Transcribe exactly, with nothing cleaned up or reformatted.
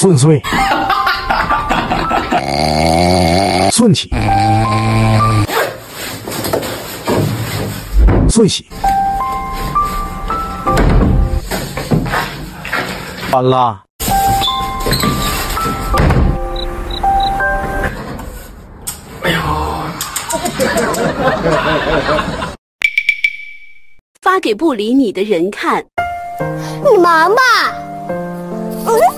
顺遂，顺起，顺起，完了。 发给不理你的人看。你忙吧。嗯